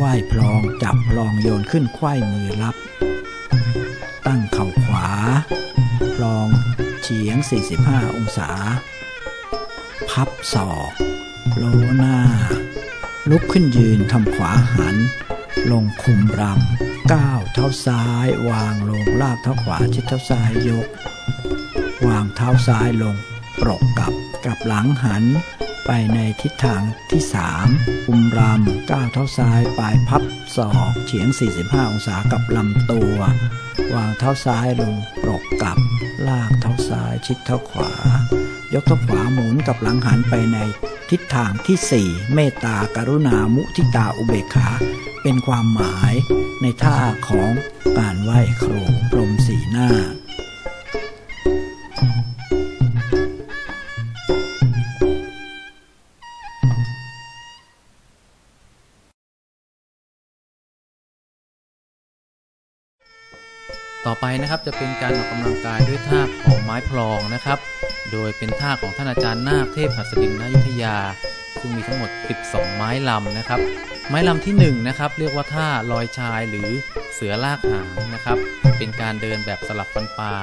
ว่ายพลองจับพลองโยนขึ้นไขว้มือรับตั้งเข่าขวาพลองเฉียง45องศาพับศอกโลหน้าลุกขึ้นยืนทำขวาหันลงคุมรำก้าวเท้าซ้ายวางลงลากเท้าขวาชิดเท้าซ้ายยกวางเท้าซ้ายลงปรกกลับหลังหันไปในทิศทางที่3คุมรำก้าวเท้าซ้ายปลายพับศอกเฉียง45องศากับลำตัววางเท้าซ้ายลงปรกกลับลากเท้าซ้ายชิดเท้าขวายกเท้าขวาหมุนกับหลังหันไปในทิศทางที่4เมตตากรุณามุทิตาอุเบกขาเป็นความหมายในท่าของการไหว้ครูพรหมสีหน้าต่อไปนะครับจะเป็นการออกกำลังกายด้วยท่าของไม้พลองนะครับโดยเป็นท่าของท่านอาจารย์นาคเทพหัสดินอยุธยาซึ่งมีทั้งหมด12ไม้ลำนะครับไม้ลำที่1นะครับเรียกว่าท่าลอยชายหรือเสือลากหางนะครับเป็นการเดินแบบสลับฟันปลา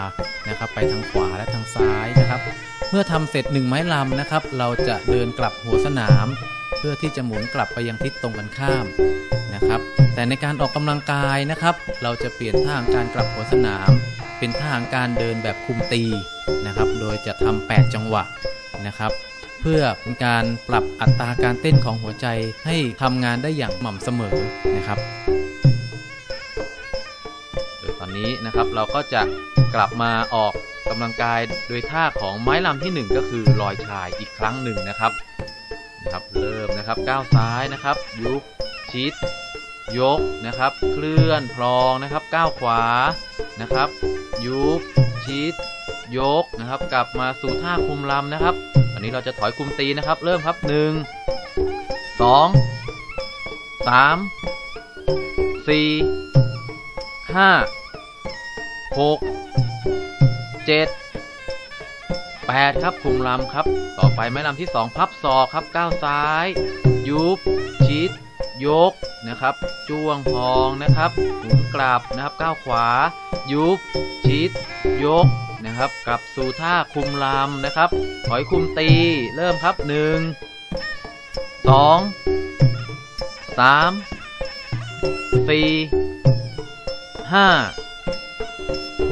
นะครับไปทางขวาและทางซ้ายนะครับเมื่อทำเสร็จ1ไม้ลำนะครับเราจะเดินกลับหัวสนามเพื่อที่จะหมุนกลับไปยังทิศตรงกันข้ามนะครับแต่ในการออกกำลังกายนะครับเราจะเปลี่ยนท่าการกลับหัวสนามเป็นท่าการเดินแบบคุมตีนะครับโดยจะทำ8จังหวะนะครับเพื่อเป็นการปรับอัตราการเต้นของหัวใจให้ทำงานได้อย่างสม่ำเสมอนะครับโดยตอนนี้นะครับเราก็จะกลับมาออกกำลังกายโดยท่าของไม้ลำที่1ก็คือลอยชายอีกครั้งหนึ่งนะครับเริ่มนะครับก้าวซ้ายนะครับยุบชิดยกนะครับเคลื่อนพลองนะครับก้าวขวานะครับยุบชิดยกนะครับกลับมาสู่ท่าคุมลำนะครับอันนี้เราจะถอยคุมตีนะครับเริ่มครับ1 2 3 4 5 6 7 8ครับคุมลำครับต่อไปไม้ลำที่2พับศอกครับก้าวซ้ายยุบชิดยกนะครับจ้วงพองนะครับหมุนกลับนะครับก้าวขวายุบชิดยกนะครับกลับสู่ท่าคุมลำนะครับถอยคุมตีเริ่มครับ1 2 3 4 5 6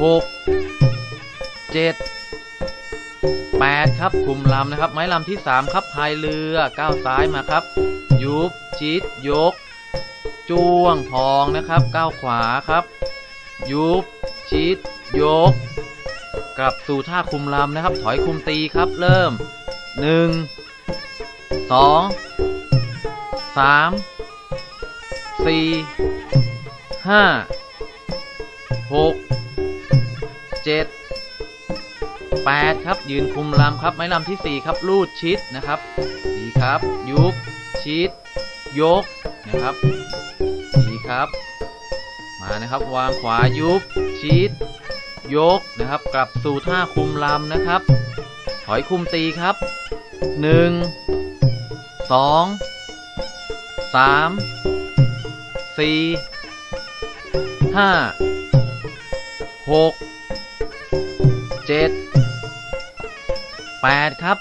7 8ครับคุมลำนะครับไม้ลำที่3ครับพายเรือก้าวซ้ายมาครับยุบชิดยกจ้วงพองนะครับก้าวขวาครับยุบชิดยกกลับสู่ท่าคุมลำนะครับถอยคุมตีครับเริ่ม1 2 3 4 5 6 7 8ครับยืนคุมลำครับไม้ลำที่4ครับลูดชิดนะครับดีครับยุบชิดยกนะครับดีครับมานะครับวางขวายุบชิดยกนะครับกลับสู่ท่าคุมลำนะครับถอยคุมตีครับ1 2 3 4 5 6 7 8ครับ